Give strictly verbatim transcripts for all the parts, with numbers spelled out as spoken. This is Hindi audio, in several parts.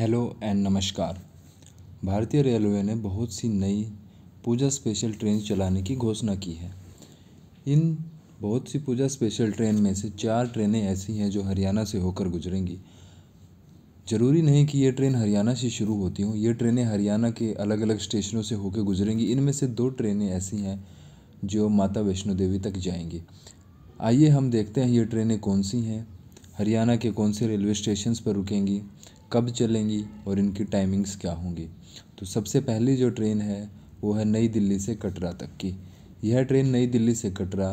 हेलो एंड नमस्कार। भारतीय रेलवे ने बहुत सी नई पूजा स्पेशल ट्रेन चलाने की घोषणा की है। इन बहुत सी पूजा स्पेशल ट्रेन में से चार ट्रेनें ऐसी हैं जो हरियाणा से होकर गुजरेंगी। ज़रूरी नहीं कि ये ट्रेन हरियाणा से शुरू होती हों, ये ट्रेनें हरियाणा के अलग अलग स्टेशनों से होकर गुजरेंगी। इनमें से दो ट्रेनें ऐसी हैं जो माता वैष्णो देवी तक जाएंगी। आइए हम देखते हैं ये ट्रेनें कौन सी हैं, हरियाणा के कौन से रेलवे स्टेशंस पर रुकेंगी, कब चलेंगी और इनकी टाइमिंग्स क्या होंगी। तो सबसे पहली जो ट्रेन है वो है नई दिल्ली से कटरा तक की। यह ट्रेन नई दिल्ली से कटरा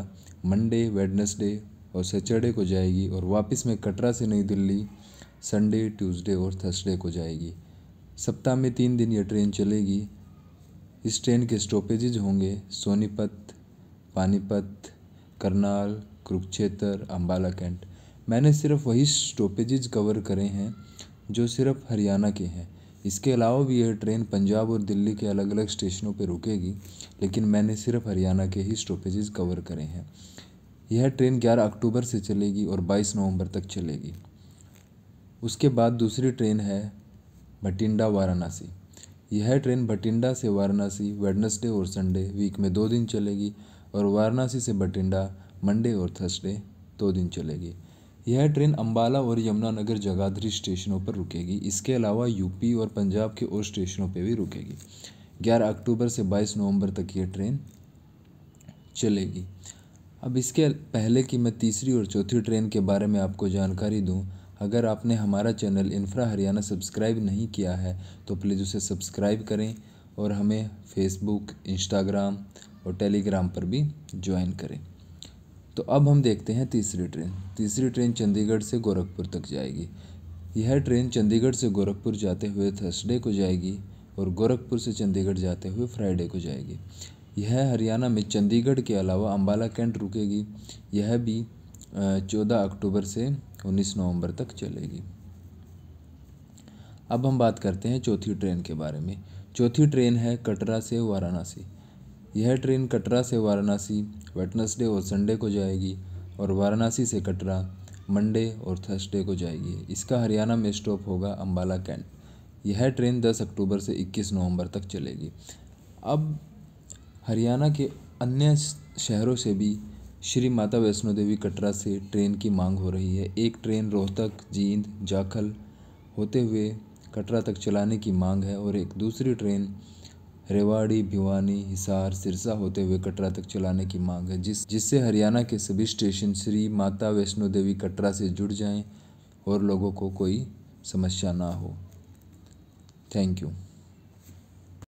मंडे, वेडनेसडे और सैटरडे को जाएगी और वापस में कटरा से नई दिल्ली संडे, ट्यूसडे और थर्सडे को जाएगी। सप्ताह में तीन दिन यह ट्रेन चलेगी। इस ट्रेन के स्टॉपेजेज होंगे सोनीपत, पानीपत, करनाल, कुरुक्षेत्र, अम्बाला कैंट। मैंने सिर्फ वही स्टॉपेजेज कवर करे हैं जो सिर्फ हरियाणा के हैं। इसके अलावा भी यह ट्रेन पंजाब और दिल्ली के अलग अलग स्टेशनों पर रुकेगी, लेकिन मैंने सिर्फ हरियाणा के ही स्टॉपेजेज कवर करे हैं। यह ट्रेन ग्यारह अक्टूबर से चलेगी और बाईस नवंबर तक चलेगी। उसके बाद दूसरी ट्रेन है भटिंडा वाराणसी। यह ट्रेन भटिंडा से वाराणसी वेडनेसडे और संडे वीक में दो दिन चलेगी और वाराणसी से भटिंडा मंडे और थर्सडे दो दिन चलेगी। यह ट्रेन अम्बाला और यमुनानगर, जगाधरी स्टेशनों पर रुकेगी। इसके अलावा यूपी और पंजाब के और स्टेशनों पर भी रुकेगी। ग्यारह अक्टूबर से बाईस नवंबर तक यह ट्रेन चलेगी। अब इसके पहले कि मैं तीसरी और चौथी ट्रेन के बारे में आपको जानकारी दूं, अगर आपने हमारा चैनल इंफ्रा हरियाणा सब्सक्राइब नहीं किया है तो प्लीज़ उसे सब्सक्राइब करें और हमें फेसबुक, इंस्टाग्राम और टेलीग्राम पर भी ज्वाइन करें। तो अब हम देखते हैं तीसरी ट्रेन। तीसरी ट्रेन चंडीगढ़ से गोरखपुर तक जाएगी। यह ट्रेन चंडीगढ़ से गोरखपुर जाते हुए थर्सडे को जाएगी और गोरखपुर से चंडीगढ़ जाते हुए फ्राइडे को जाएगी। यह हरियाणा में चंडीगढ़ के अलावा अम्बाला कैंट रुकेगी। यह भी चौदह अक्टूबर से उन्नीस नवंबर तक चलेगी। अब हम बात करते हैं चौथी ट्रेन के बारे में। चौथी ट्रेन है कटरा से वाराणसी। यह ट्रेन कटरा से वाराणसी वेडनेसडे और संडे को जाएगी और वाराणसी से कटरा मंडे और थर्सडे को जाएगी। इसका हरियाणा में स्टॉप होगा अम्बाला कैंट। यह ट्रेन दस अक्टूबर से इक्कीस नवंबर तक चलेगी। अब हरियाणा के अन्य शहरों से भी श्री माता वैष्णो देवी कटरा से ट्रेन की मांग हो रही है। एक ट्रेन रोहतक, जींद, जाखल होते हुए कटरा तक चलाने की मांग है और एक दूसरी ट्रेन रेवाड़ी, भिवानी, हिसार, सिरसा होते हुए कटरा तक चलाने की मांग है, जिस जिससे हरियाणा के सभी स्टेशन श्री माता वैष्णो देवी कटरा से जुड़ जाएं और लोगों को कोई समस्या ना हो। Thank you.